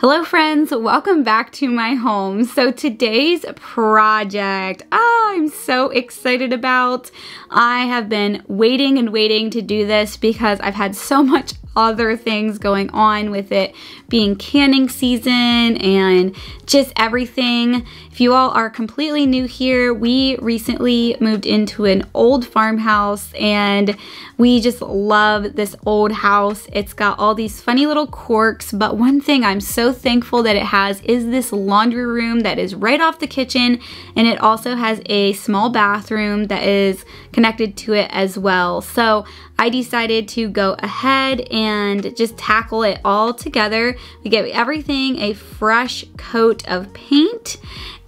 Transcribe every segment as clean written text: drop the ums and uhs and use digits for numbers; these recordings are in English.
Hello friends, welcome back to my home. So today's project, I'm so excited about. I have been waiting to do this because I've had so much other things going on with it being canning season and just everything. If you all are completely new here, we recently moved into an old farmhouse and we just love this old house. It's got all these funny little quirks, but one thing I'm so thankful that it has is this laundry room that is right off the kitchen, and it also has a small bathroom that is connected to it as well. So I decided to go ahead and just tackle it all together. We give everything a fresh coat of paint,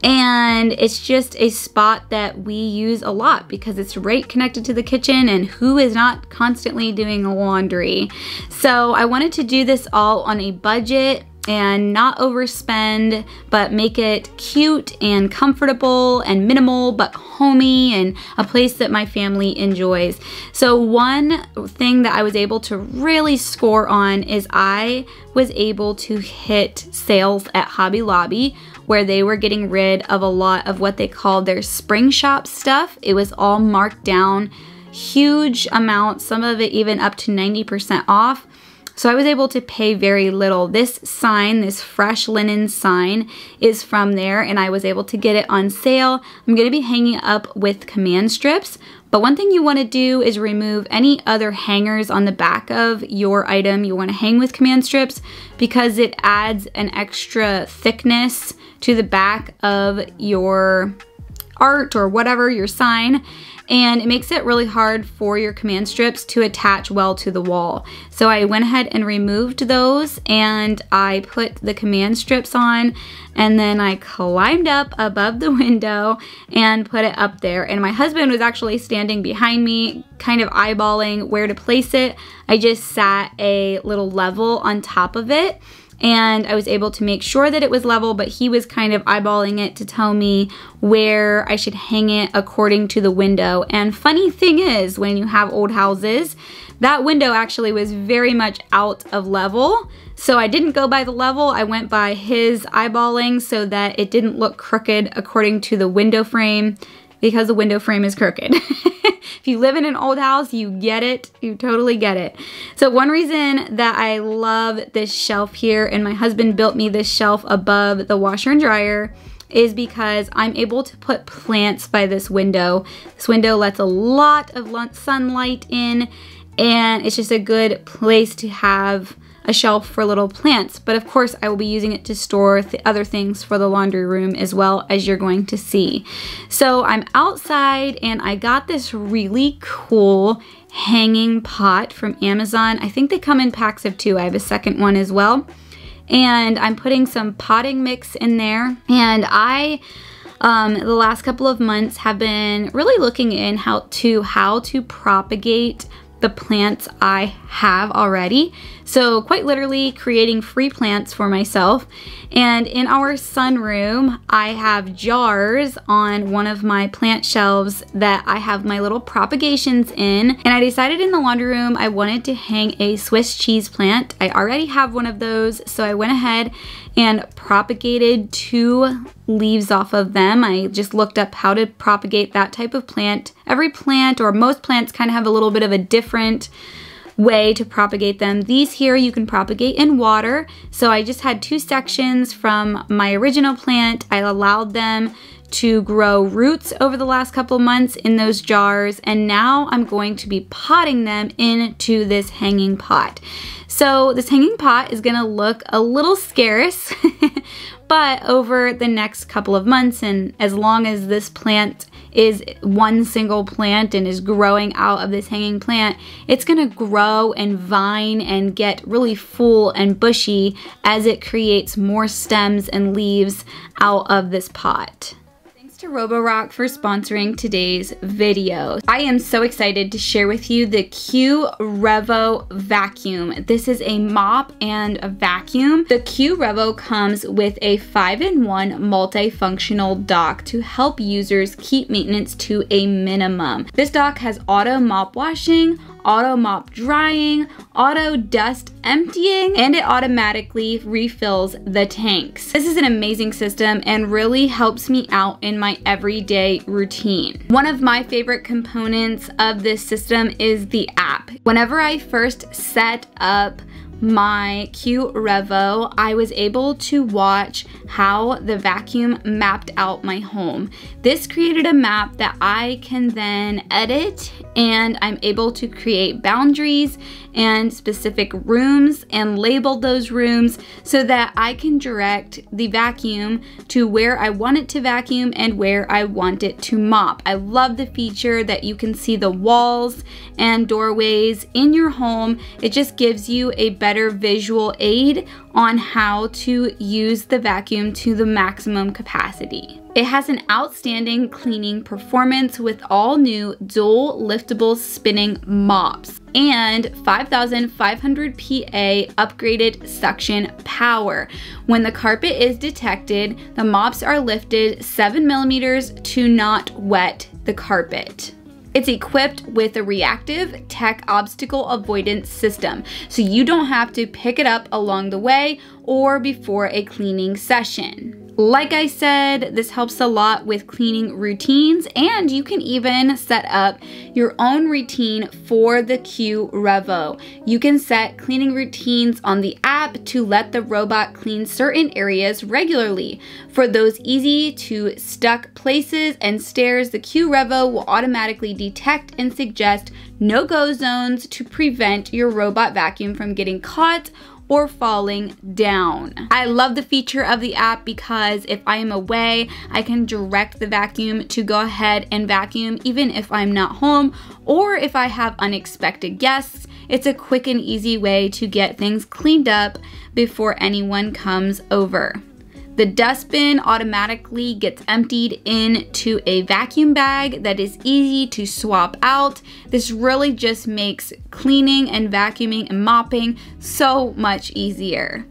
and it's just a spot that we use a lot because it's right connected to the kitchen, and who is not constantly doing laundry? So I wanted to do this all on a budget and not overspend, but make it cute and comfortable and minimal but homey and a place that my family enjoys. So one thing that I was able to really score on is I was able to hit sales at Hobby Lobby where they were getting rid of a lot of what they called their spring shop stuff. It was all marked down, huge amounts, some of it even up to 90% off. So I was able to pay very little. This sign, this fresh linen sign, is from there, and I was able to get it on sale. I'm gonna be hanging up with command strips, but one thing you wanna do is remove any other hangers on the back of your item. You wanna hang with command strips because it adds an extra thickness to the back of your art or whatever, your sign, and it makes it really hard for your command strips to attach well to the wall. So I went ahead and removed those, and I put the command strips on, and then I climbed up above the window and put it up there. And my husband was actually standing behind me, kind of eyeballing where to place it. I just sat a little level on top of it, and I was able to make sure that it was level, but he was kind of eyeballing it to tell me where I should hang it according to the window. And funny thing is, when you have old houses, that window actually was very much out of level. So I didn't go by the level, I went by his eyeballing so that it didn't look crooked according to the window frame, because the window frame is crooked. If you live in an old house, you get it, you totally get it. So one reason that I love this shelf here, and my husband built me this shelf above the washer and dryer, is because I'm able to put plants by this window. This window lets a lot of sunlight in, and it's just a good place to have a shelf for little plants. But of course I will be using it to store other things for the laundry room as well, as you're going to see. So I'm outside and I got this really cool hanging pot from Amazon. I think they come in packs of 2. I have a second one as well. And I'm putting some potting mix in there, and I the last couple of months have been really looking in how to propagate the plants I have already. So quite literally creating free plants for myself. And in our sunroom, I have jars on one of my plant shelves that I have my little propagations in. And I decided in the laundry room, I wanted to hang a Swiss cheese plant. I already have one of those, so I went ahead and propagated 2 leaves off of them. I just looked up how to propagate that type of plant. Every plant, or most plants, kind of have a little bit of a different way to propagate them. These here you can propagate in water. So I just had 2 sections from my original plant. I allowed them to grow roots over the last couple months in those jars, and now I'm going to be potting them into this hanging pot. So this hanging pot is gonna look a little scarce, but over the next couple of months, and as long as this plant is one single plant and is growing out of this hanging plant, it's gonna grow and vine and get really full and bushy as it creates more stems and leaves out of this pot. To Roborock for sponsoring today's video. I am so excited to share with you the Q Revo vacuum. This is a mop and a vacuum. The Q Revo comes with a 5-in-1 multifunctional dock to help users keep maintenance to a minimum. This dock has auto mop washing, auto mop drying, auto dust emptying, and it automatically refills the tanks. This is an amazing system and really helps me out in my everyday routine. One of my favorite components of this system is the app. Whenever I first set up my Q Revo, I was able to watch how the vacuum mapped out my home. This created a map that I can then edit, and I'm able to create boundaries and specific rooms and label those rooms so that I can direct the vacuum to where I want it to vacuum and where I want it to mop. I love the feature that you can see the walls and doorways in your home. It just gives you a better visual aid on how to use the vacuum to the maximum capacity. It has an outstanding cleaning performance with all new dual liftable spinning mops and 5,500 PA upgraded suction power. When the carpet is detected, the mops are lifted 7 millimeters to not wet the carpet. It's equipped with a reactive tech obstacle avoidance system, so you don't have to pick it up along the way or before a cleaning session. Like I said, this helps a lot with cleaning routines, and you can even set up your own routine for the Q Revo. You can set cleaning routines on the app to let the robot clean certain areas regularly. For those easy to stuck places and stairs, the Q Revo will automatically detect and suggest no-go zones to prevent your robot vacuum from getting caught or falling down. I love the feature of the app because if I am away, I can direct the vacuum to go ahead and vacuum even if I'm not home or if I have unexpected guests. It's a quick and easy way to get things cleaned up before anyone comes over. The dustbin automatically gets emptied into a vacuum bag that is easy to swap out. This really just makes cleaning and vacuuming and mopping so much easier.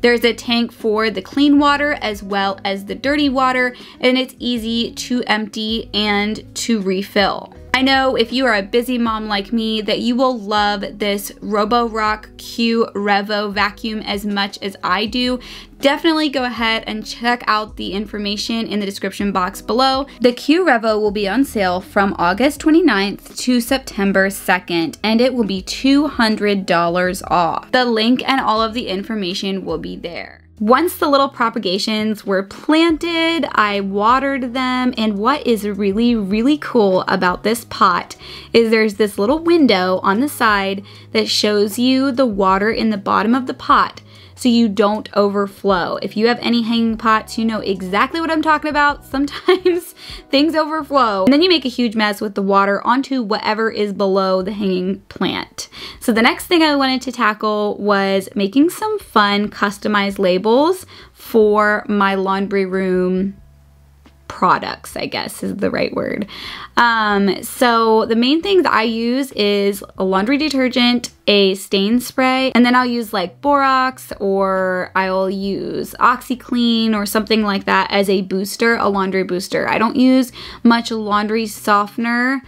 There's a tank for the clean water as well as the dirty water, and it's easy to empty and to refill. I know if you are a busy mom like me that you will love this Roborock Q Revo vacuum as much as I do. Definitely go ahead and check out the information in the description box below. The Q Revo will be on sale from August 29th to September 2nd, and it will be $200 off. The link and all of the information will be there. Once the little propagations were planted, I watered them, and what is really, really cool about this pot is there's this little window on the side that shows you the water in the bottom of the pot so you don't overflow. If you have any hanging pots, you know exactly what I'm talking about. Sometimes things overflow, and then you make a huge mess with the water onto whatever is below the hanging plant. So the next thing I wanted to tackle was making some fun customized labels for my laundry room products, I guess is the right word. So the main things I use is a laundry detergent, a stain spray, and then I'll use like Borax, or I'll use OxyClean or something like that as a booster, a laundry booster. I don't use much laundry softener.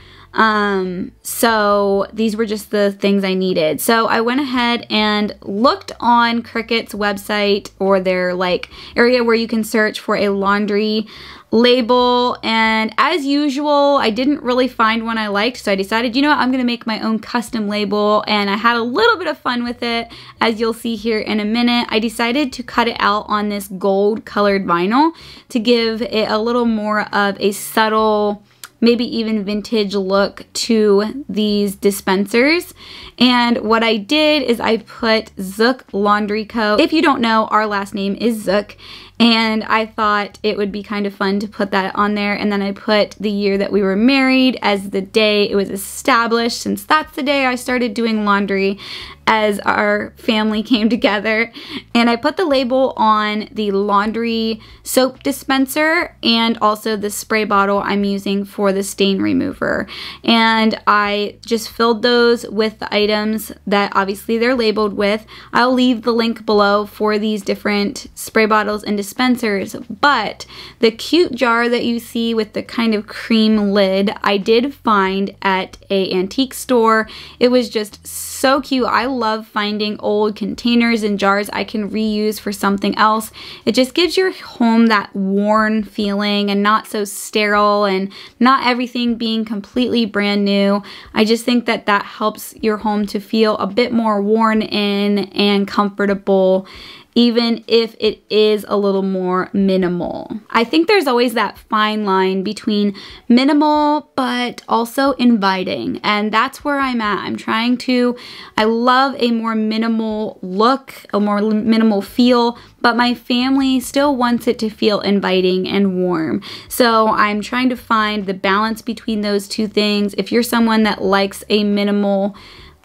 So these were just the things I needed. So I went ahead and looked on Cricut's website, or their like area where you can search for a laundry label. And as usual, I didn't really find one I liked. So I decided, you know what, I'm gonna make my own custom label. And I had a little bit of fun with it, as you'll see here in a minute. I decided to cut it out on this gold colored vinyl to give it a little more of a subtle, maybe even vintage look to these dispensers. And what I did is I put Zook Laundry Co. If you don't know, our last name is Zook, and I thought it would be kind of fun to put that on there. And then I put the year that we were married as the day it was established, since that's the day I started doing laundry as our family came together. And I put the label on the laundry soap dispenser and also the spray bottle I'm using for the stain remover. And I just filled those with the items that obviously they're labeled with. I'll leave the link below for these different spray bottles and dispensers, but the cute jar that you see with the kind of cream lid, I did find at an antique store. It was just so cute. I love finding old containers and jars I can reuse for something else. It just gives your home that worn feeling and not so sterile and not everything being completely brand new. I just think that that helps your home to feel a bit more worn in and comfortable, even if it is a little more minimal. I think there's always that fine line between minimal but also inviting, and that's where I'm at. I'm trying to, I love a more minimal look, a more minimal feel, but my family still wants it to feel inviting and warm. So I'm trying to find the balance between those two things. If you're someone that likes a minimal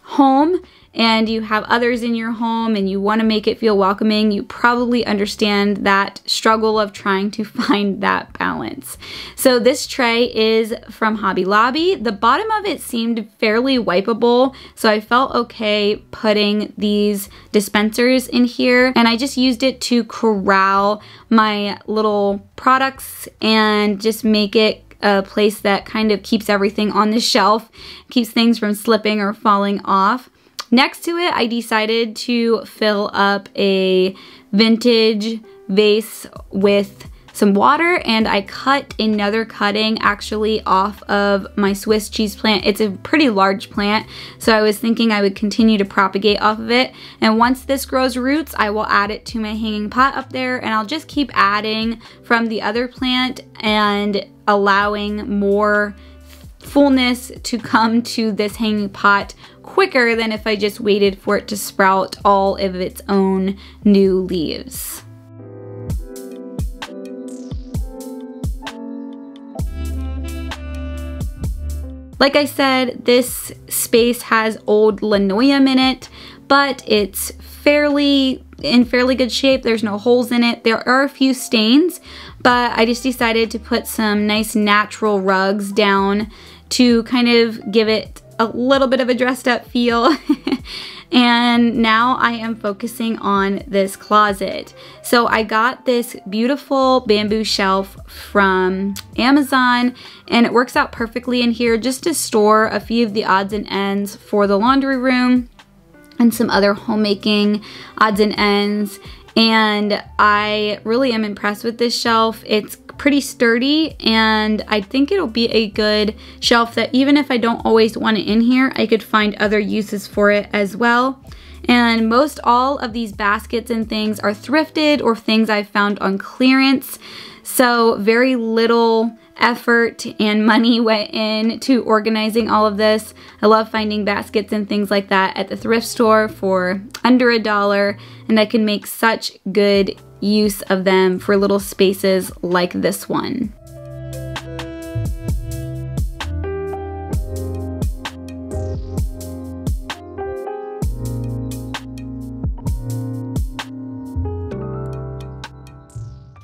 home, and you have others in your home and you want to make it feel welcoming, you probably understand that struggle of trying to find that balance. So this tray is from Hobby Lobby. The bottom of it seemed fairly wipeable, so I felt okay putting these dispensers in here, and I just used it to corral my little products and just make it a place that kind of keeps everything on the shelf, keeps things from slipping or falling off. Next to it, I decided to fill up a vintage vase with some water, and I cut another cutting actually off of my Swiss cheese plant. It's a pretty large plant, so I was thinking I would continue to propagate off of it. And once this grows roots, I will add it to my hanging pot up there, and I'll just keep adding from the other plant and allowing more fullness to come to this hanging pot quicker than if I just waited for it to sprout all of its own new leaves. Like I said, this space has old linoleum in it, but it's in fairly good shape. There's no holes in it. There are a few stains, but I just decided to put some nice natural rugs down to kind of give it a little bit of a dressed up feel. And now I am focusing on this closet. So I got this beautiful bamboo shelf from Amazon, and it works out perfectly in here just to store a few of the odds and ends for the laundry room and some other homemaking odds and ends. And I really am impressed with this shelf. It's pretty sturdy, and I think it'll be a good shelf that even if I don't always want it in here, I could find other uses for it as well. And most all of these baskets and things are thrifted or things I found on clearance, so very little effort and money went into organizing all of this. I love finding baskets and things like that at the thrift store for under $1, and I can make such good use of them for little spaces like this one.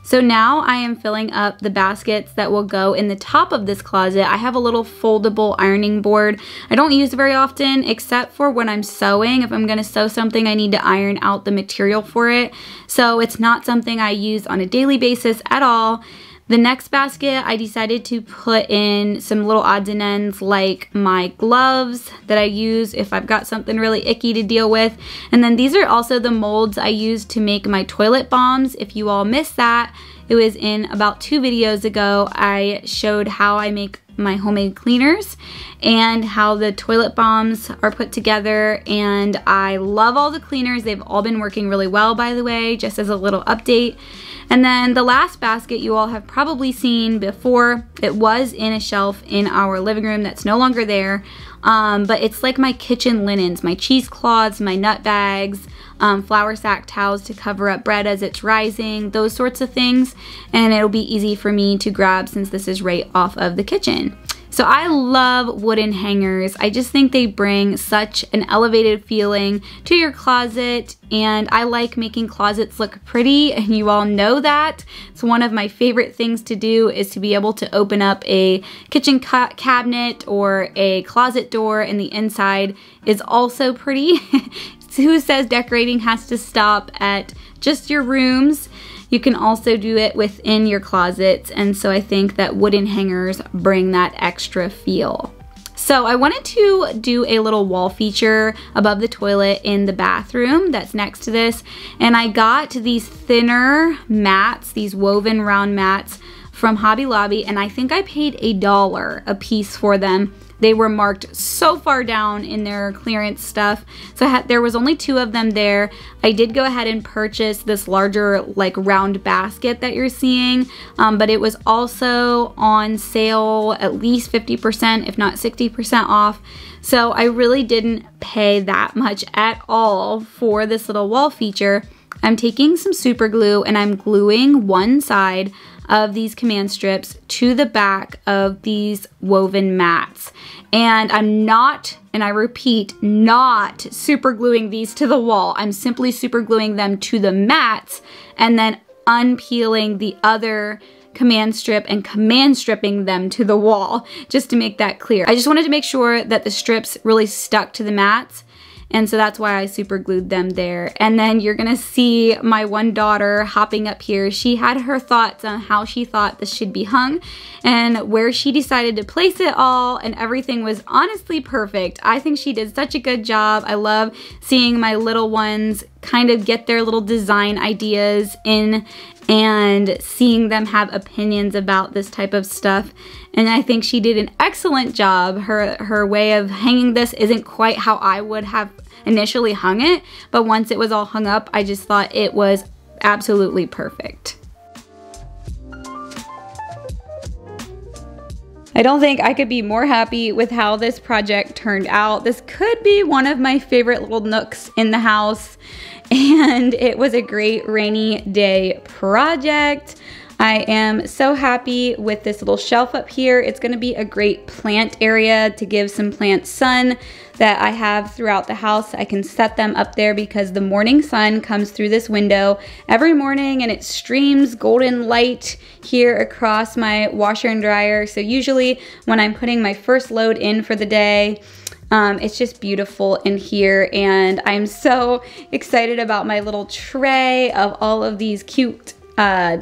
So now I am filling up the baskets that will go in the top of this closet. I have a little foldable ironing board. I don't use it very often except for when I'm sewing. If I'm gonna sew something, I need to iron out the material for it. So it's not something I use on a daily basis at all. The next basket, I decided to put in some little odds and ends like my gloves that I use if I've got something really icky to deal with. And then these are also the molds I use to make my toilet bombs. If you all missed that, it was in about 2 videos ago. I showed how I make my homemade cleaners and how the toilet bombs are put together, and I love all the cleaners. They've all been working really well, by the way, just as a little update. And then the last basket you all have probably seen before. It was in a shelf in our living room that's no longer there, but it's like my kitchen linens, my cheesecloths, my nut bags, flour sack towels to cover up bread as it's rising, those sorts of things, and it'll be easy for me to grab since this is right off of the kitchen. So I love wooden hangers. I just think they bring such an elevated feeling to your closet, and I like making closets look pretty, and you all know that. It's one of my favorite things to do is to be able to open up a kitchen cabinet or a closet door, and the inside is also pretty. Who says decorating has to stop at just your rooms? You can also do it within your closets, and so I think that wooden hangers bring that extra feel. So I wanted to do a little wall feature above the toilet in the bathroom that's next to this, and I got these thinner mats, these woven round mats from Hobby Lobby, and I think I paid $1 a piece for them. They were marked so far down in their clearance stuff, so there was only 2 of them there. I did go ahead and purchase this larger, like, round basket that you're seeing, but it was also on sale at least 50%, if not 60% off. So I really didn't pay that much at all for this little wall feature. I'm taking some super glue and I'm gluing one side of these command strips to the back of these woven mats. And I'm not, and I repeat, not super gluing these to the wall. I'm simply super gluing them to the mats and then unpeeling the other command strip and command stripping them to the wall, just to make that clear. I just wanted to make sure that the strips really stuck to the mats. And so that's why I super glued them there. And then you're gonna see my one daughter hopping up here. She had her thoughts on how she thought this should be hung and where she decided to place it all, and everything was honestly perfect. I think she did such a good job. I love seeing my little ones kind of get their little design ideas in and seeing them have opinions about this type of stuff. And I think she did an excellent job. Her way of hanging this isn't quite how I would have initially hung it, but once it was all hung up, I just thought it was absolutely perfect. I don't think I could be more happy with how this project turned out. This could be one of my favorite little nooks in the house, and it was a great rainy day project. I am so happy with this little shelf up here. It's gonna be a great plant area to give some plants sun that I have throughout the house. I can set them up there because the morning sun comes through this window every morning and it streams golden light here across my washer and dryer. So usually when I'm putting my first load in for the day, it's just beautiful in here, and I'm so excited about my little tray of all of these cute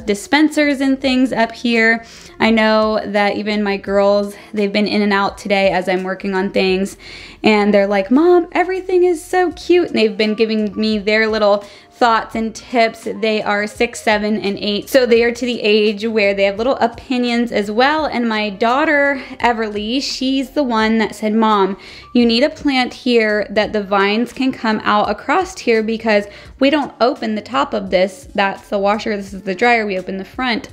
dispensers and things up here. I know that even my girls, they've been in and out today as I'm working on things, and they're like, "Mom, everything is so cute," and they've been giving me their little thoughts and tips. They are 6, 7, and 8, so they are to the age where they have little opinions as well. And my daughter Everly, she's the one that said, "Mom, you need a plant here that the vines can come out across here because we don't open the top of this. That's the washer, this is the dryer, we open the front."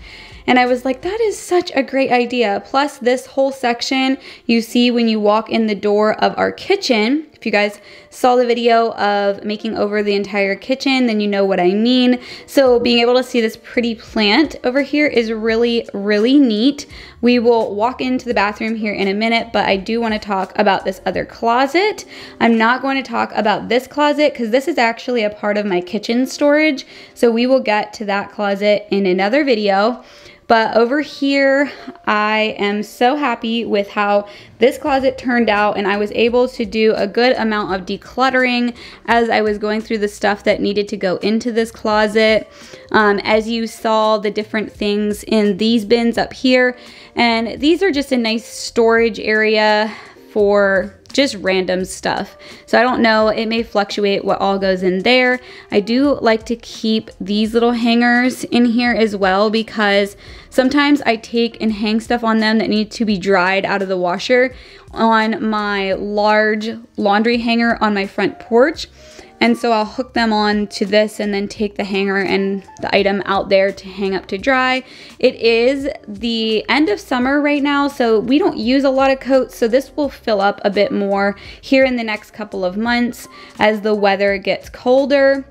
And I was like, that is such a great idea. Plus, this whole section you see when you walk in the door of our kitchen, if you guys saw the video of making over the entire kitchen, then you know what I mean. So being able to see this pretty plant over here is really, really neat. We will walk into the bathroom here in a minute, but I do want to talk about this other closet. I'm not going to talk about this closet because this is actually a part of my kitchen storage. So we will get to that closet in another video. But over here, I am so happy with how this closet turned out, and I was able to do a good amount of decluttering as I was going through the stuff that needed to go into this closet. As you saw, the different things in these bins up here, and these are just a nice storage area for just random stuff. So I don't know, it may fluctuate what all goes in there. I do like to keep these little hangers in here as well because sometimes I take and hang stuff on them that need to be dried out of the washer on my large laundry hanger on my front porch. And so I'll hook them on to this and then take the hanger and the item out there to hang up to dry. It is the end of summer right now, so we don't use a lot of coats, so this will fill up a bit more here in the next couple of months as the weather gets colder.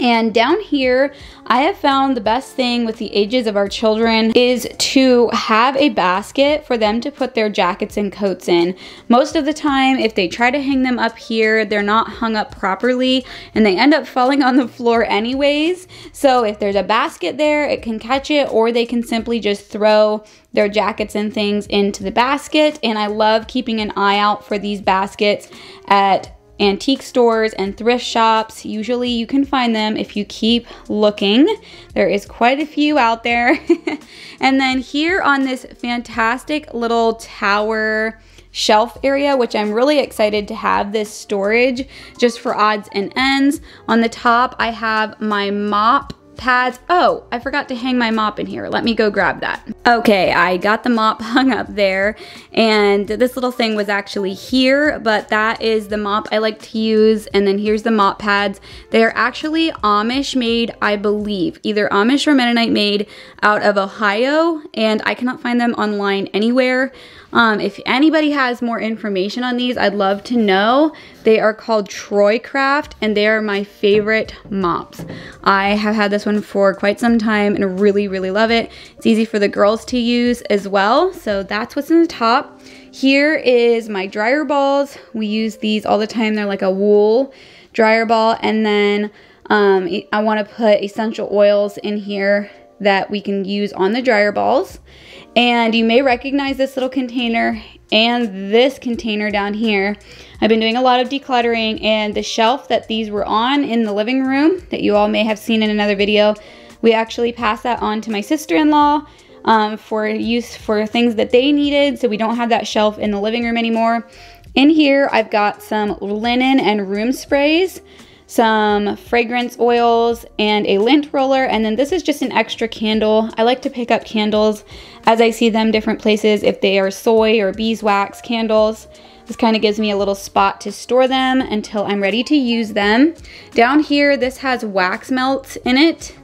And down here, I have found the best thing with the ages of our children is to have a basket for them to put their jackets and coats in. Most of the time, if they try to hang them up here, they're not hung up properly and they end up falling on the floor anyways. So if there's a basket there, it can catch it, or they can simply just throw their jackets and things into the basket. And I love keeping an eye out for these baskets at antique stores and thrift shops. Usually you can find them if you keep looking. There is quite a few out there. And then here on this fantastic little tower shelf area, which I'm really excited to have this storage just for odds and ends. On the top, I have my mop pads. Oh, I forgot to hang my mop in here. Let me go grab that. Okay, I got the mop hung up there, and this little thing was actually here, but that is the mop I like to use. And then here's the mop pads. They're actually Amish made, I believe, either Amish or Mennonite made out of Ohio, and I cannot find them online anywhere. If anybody has more information on these, I'd love to know. They are called Troy Craft, and they are my favorite mops. I have had this one for quite some time and really, really love it. It's easy for the girls to use as well. So that's what's in the top. Here is my dryer balls. We use these all the time. They're like a wool dryer ball. And then I want to put essential oils in here that we can use on the dryer balls. And you may recognize this little container and this container down here. I've been doing a lot of decluttering, and the shelf that these were on in the living room that you all may have seen in another video, we actually passed that on to my sister-in-law for use for things that they needed. So we don't have that shelf in the living room anymore. In here, I've got some linen and room sprays, some fragrance oils, and a lint roller. And then this is just an extra candle. I like to pick up candles as I see them different places, if they are soy or beeswax candles. This kind of gives me a little spot to store them until I'm ready to use them. Down here, this has wax melts in it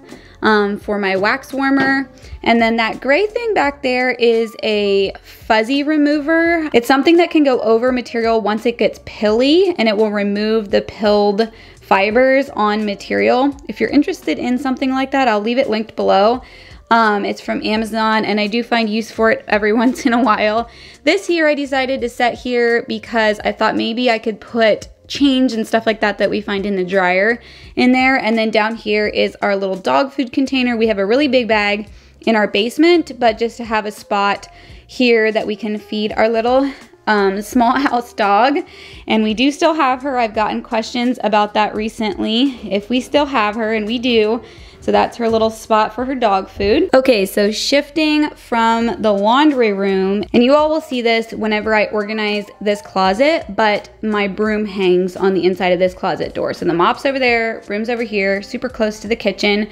for my wax warmer. And then that gray thing back there is a fuzzy remover. It's something that can go over material once it gets pilly, and it will remove the pilled fibers on material. If you're interested in something like that, I'll leave it linked below. It's from Amazon, and I do find use for it every once in a while. This here I decided to set here because I thought maybe I could put change and stuff like that that we find in the dryer in there. And then down here is our little dog food container. We have a really big bag in our basement, but just to have a spot here that we can feed our little small house dog. And we do still have her. I've gotten questions about that recently, if we still have her, and we do. So that's her little spot for her dog food. Okay, so shifting from the laundry room, and you all will see this whenever I organize this closet, but my broom hangs on the inside of this closet door. So the mop's over there, broom's over here, super close to the kitchen.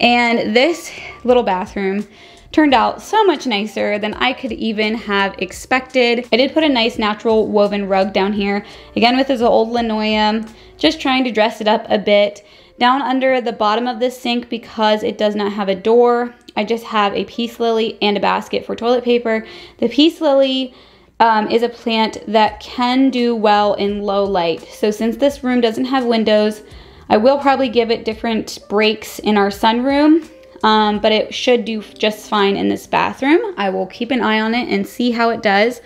And this little bathroom turned out so much nicer than I could even have expected. I did put a nice natural woven rug down here. Again, with this old linoleum, just trying to dress it up a bit. Down under the bottom of this sink, because it does not have a door, I just have a peace lily and a basket for toilet paper. The peace lily is a plant that can do well in low light. So since this room doesn't have windows, I will probably give it different breaks in our sunroom. But it should do just fine in this bathroom. I will keep an eye on it and see how it does.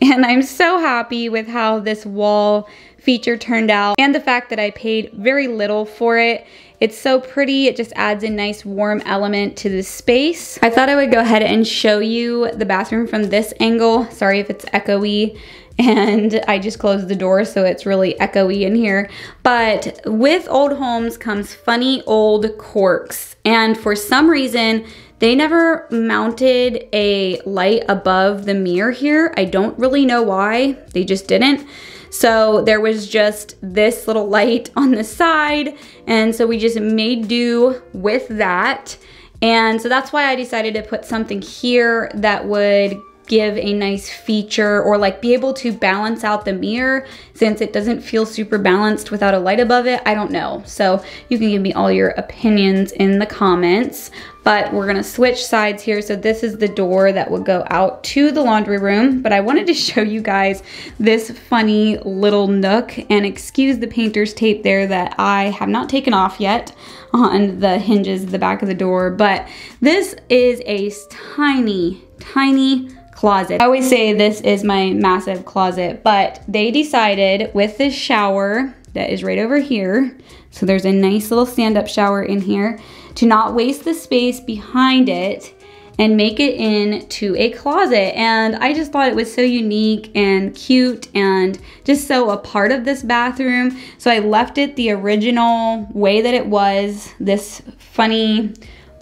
And I'm so happy with how this wall feature turned out, and the fact that I paid very little for it. It's so pretty. It just adds a nice warm element to the space. I thought I would go ahead and show you the bathroom from this angle. Sorry if it's echoey, and I just closed the door, so it's really echoey in here. But with old homes comes funny old corks, and for some reason they never mounted a light above the mirror here. I don't really know why. They just didn't. So there was just this little light on the side, and so we just made do with that. And so that's why I decided to put something here that would give a nice feature, or like be able to balance out the mirror, since it doesn't feel super balanced without a light above it. I don't know. So you can give me all your opinions in the comments, but we're gonna switch sides here. So this is the door that would go out to the laundry room, but I wanted to show you guys this funny little nook, and excuse the painter's tape there that I have not taken off yet on the hinges of the back of the door. But this is a tiny, tiny closet. I always say this is my massive closet, but they decided with this shower that is right over here, so there's a nice little stand-up shower in here, to not waste the space behind it and make it into a closet. And I just thought it was so unique and cute and just so a part of this bathroom. So I left it the original way that it was, this funny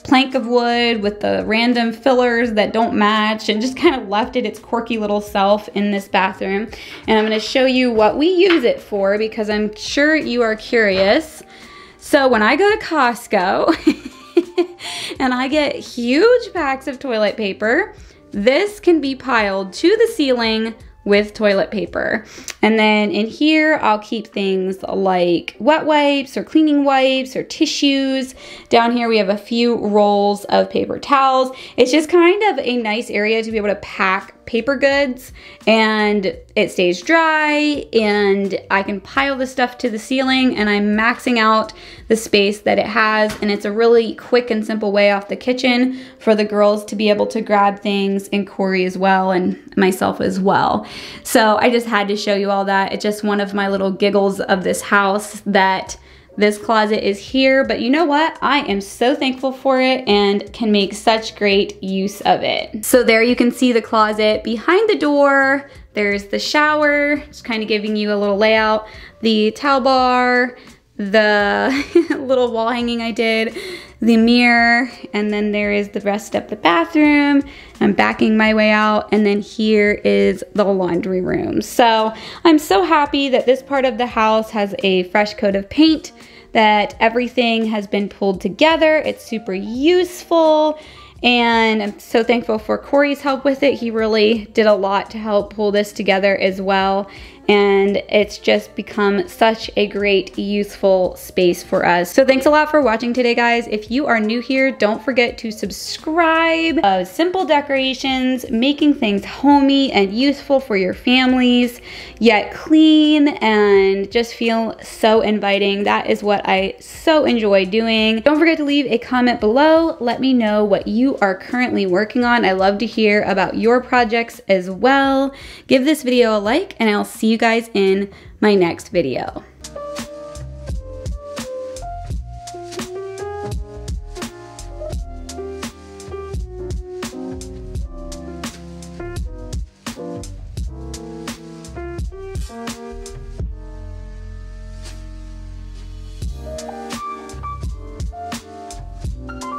plank of wood with the random fillers that don't match, and just kind of left it its quirky little self in this bathroom. And I'm going to show you what we use it for because I'm sure you are curious. So when I go to Costco and I get huge packs of toilet paper, this can be piled to the ceiling with toilet paper. And then in here, I'll keep things like wet wipes or cleaning wipes or tissues. Down here, we have a few rolls of paper towels. It's just kind of a nice area to be able to pack paper goods, and it stays dry, and I can pile the stuff to the ceiling, and I'm maxing out the space that it has. And it's a really quick and simple way off the kitchen for the girls to be able to grab things, and Corey as well, and myself as well. So I just had to show you all that. It's just one of my little giggles of this house that this closet is here, but you know what? I am so thankful for it and can make such great use of it. So there you can see the closet behind the door. There's the shower, just kind of giving you a little layout, the towel bar, the little wall hanging I did, the mirror, and then there is the rest of the bathroom. I'm backing my way out, and then here is the laundry room. So I'm so happy that this part of the house has a fresh coat of paint, that everything has been pulled together. It's super useful. And I'm so thankful for Corey's help with it. He really did a lot to help pull this together as well. And it's just become such a great, useful space for us. So thanks a lot for watching today, guys. If you are new here, don't forget to subscribe. Simple decorations, making things homey and useful for your families, yet clean and just feel so inviting. That is what I so enjoy doing. Don't forget to leave a comment below. Let me know what you are currently working on. I love to hear about your projects as well. Give this video a like, and I'll see you guys in my next video.